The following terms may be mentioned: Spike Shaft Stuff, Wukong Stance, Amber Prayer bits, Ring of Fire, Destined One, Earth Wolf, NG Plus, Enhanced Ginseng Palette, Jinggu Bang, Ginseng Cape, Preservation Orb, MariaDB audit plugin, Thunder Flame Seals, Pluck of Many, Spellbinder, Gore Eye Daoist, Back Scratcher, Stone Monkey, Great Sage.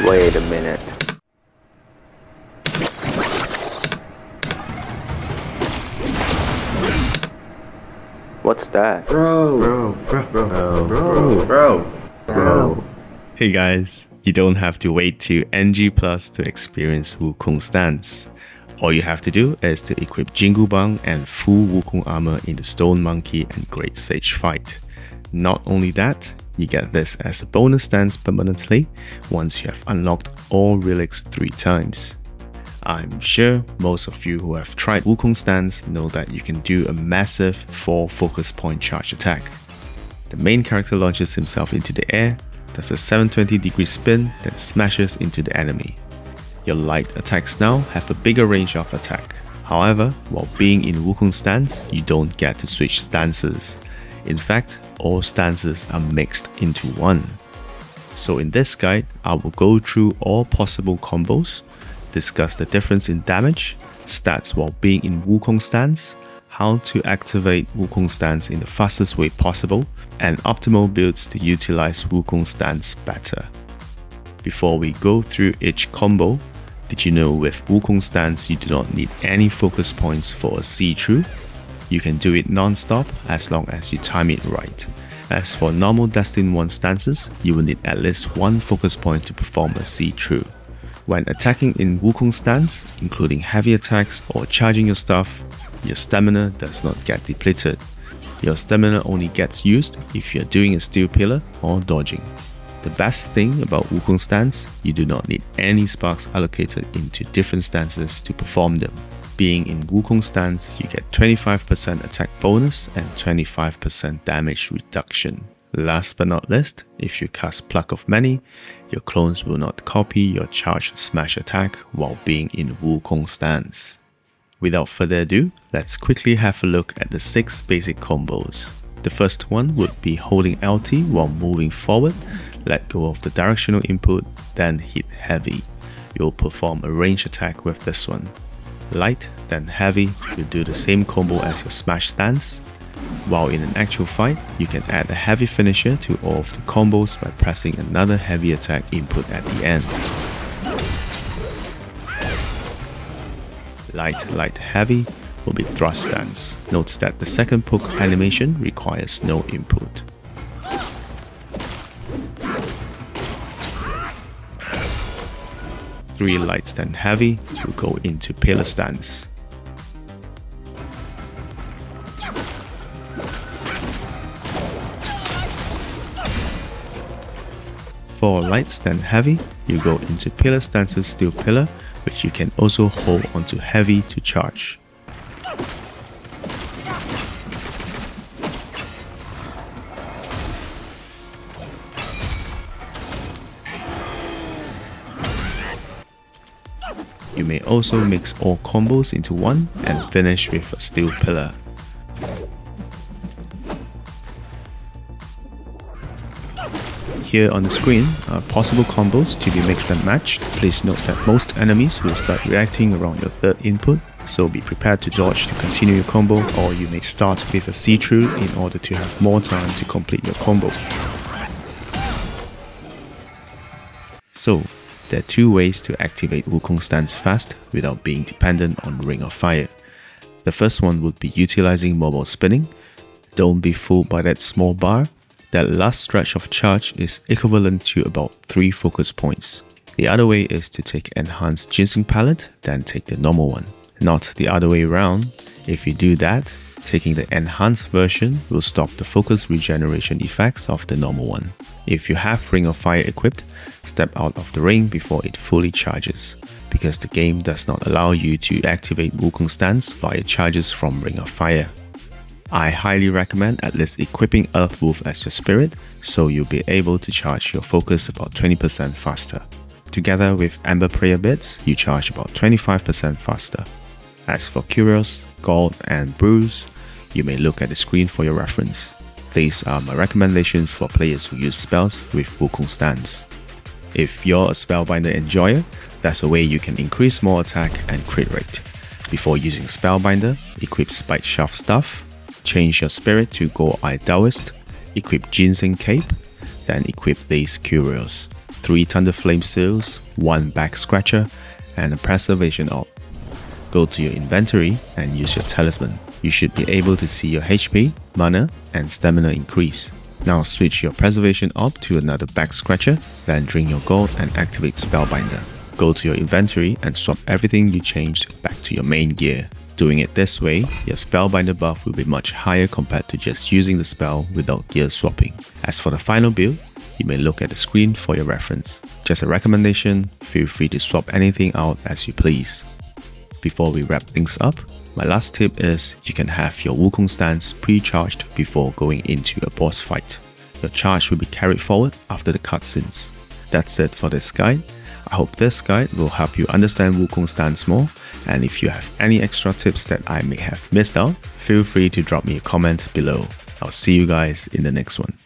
Wait a minute. What's that? Bro. Hey guys, you don't have to wait to NG Plus to experience Wukong Stance. All you have to do is to equip Jinggu Bang and full Wukong armor in the Stone Monkey and Great Sage fight. Not only that, you get this as a bonus stance permanently once you have unlocked all relics 3 times. I'm sure most of you who have tried Wukong Stance know that you can do a massive 4 focus point charge attack. The main character launches himself into the air, does a 720-degree spin that smashes into the enemy. Your light attacks now have a bigger range of attack. However, while being in Wukong Stance, you don't get to switch stances. In fact, all stances are mixed into one. So in this guide, I will go through all possible combos, discuss the difference in damage, stats while being in Wukong Stance, how to activate Wukong Stance in the fastest way possible, and optimal builds to utilize Wukong Stance better. Before we go through each combo, did you know with Wukong Stance you do not need any focus points for a see-through? You can do it non-stop as long as you time it right. As for normal Destined One stances, you will need at least 1 focus point to perform a see-through. When attacking in Wukong Stance, including heavy attacks or charging your stuff, your stamina does not get depleted. Your stamina only gets used if you're doing a steel pillar or dodging. The best thing about Wukong Stance, you do not need any sparks allocated into different stances to perform them. Being in Wukong Stance, you get 25% attack bonus and 25% damage reduction. Last but not least, if you cast Pluck of Many, your clones will not copy your charge smash attack while being in Wukong Stance. Without further ado, let's quickly have a look at the 6 basic combos. The first one would be holding LT while moving forward, let go of the directional input, then hit heavy. You'll perform a range attack with this one. Light, then heavy, you'll do the same combo as your smash stance. While in an actual fight, you can add a heavy finisher to all of the combos by pressing another heavy attack input at the end. Light heavy will be thrust stance. Note that the second poke animation requires no input. Three lights then heavy will go into pillar stance. Four lights then heavy, you go into pillar stance's steel pillar, which you can also hold onto heavy to charge. You may also mix all combos into one and finish with a steel pillar. Here on the screen are possible combos to be mixed and matched. Please note that most enemies will start reacting around your third input, so be prepared to dodge to continue your combo, or you may start with a see-through in order to have more time to complete your combo. So, there are 2 ways to activate Wukong Stance fast without being dependent on Ring of Fire. The first one would be utilizing mobile spinning. Don't be fooled by that small bar. That last stretch of charge is equivalent to about 3 focus points. The other way is to take Enhanced Ginseng Palette, then take the normal one. Not the other way around. If you do that, taking the enhanced version will stop the focus regeneration effects of the normal one. If you have Ring of Fire equipped, step out of the ring before it fully charges, because the game does not allow you to activate Wukong Stance via charges from Ring of Fire. I highly recommend at least equipping Earth Wolf as your spirit, so you'll be able to charge your focus about 20% faster. Together with Amber Prayer bits, you charge about 25% faster. As for Curios, Gold and Bruise, you may look at the screen for your reference. These are my recommendations for players who use spells with Wukong Stance. If you're a Spellbinder enjoyer, that's a way you can increase more attack and crit rate. Before using Spellbinder, equip Spike Shaft Stuff, change your spirit to Gore Eye Daoist, equip Ginseng Cape, then equip these Curios. 3 Thunder Flame Seals, 1 Back Scratcher, and a Preservation Orb. Go to your inventory and use your talisman. You should be able to see your HP, mana, and stamina increase. Now switch your Preservation Orb to another Back Scratcher, then drain your gold and activate Spellbinder. Go to your inventory and swap everything you changed back to your main gear. Doing it this way, your Spellbinder buff will be much higher compared to just using the spell without gear swapping. As for the final build, you may look at the screen for your reference. Just a recommendation, feel free to swap anything out as you please. Before we wrap things up, my last tip is you can have your Wukong Stance pre-charged before going into a boss fight. Your charge will be carried forward after the cutscenes. That's it for this guide. I hope this guide will help you understand Wukong Stance more, and if you have any extra tips that I may have missed out, feel free to drop me a comment below. I'll see you guys in the next one.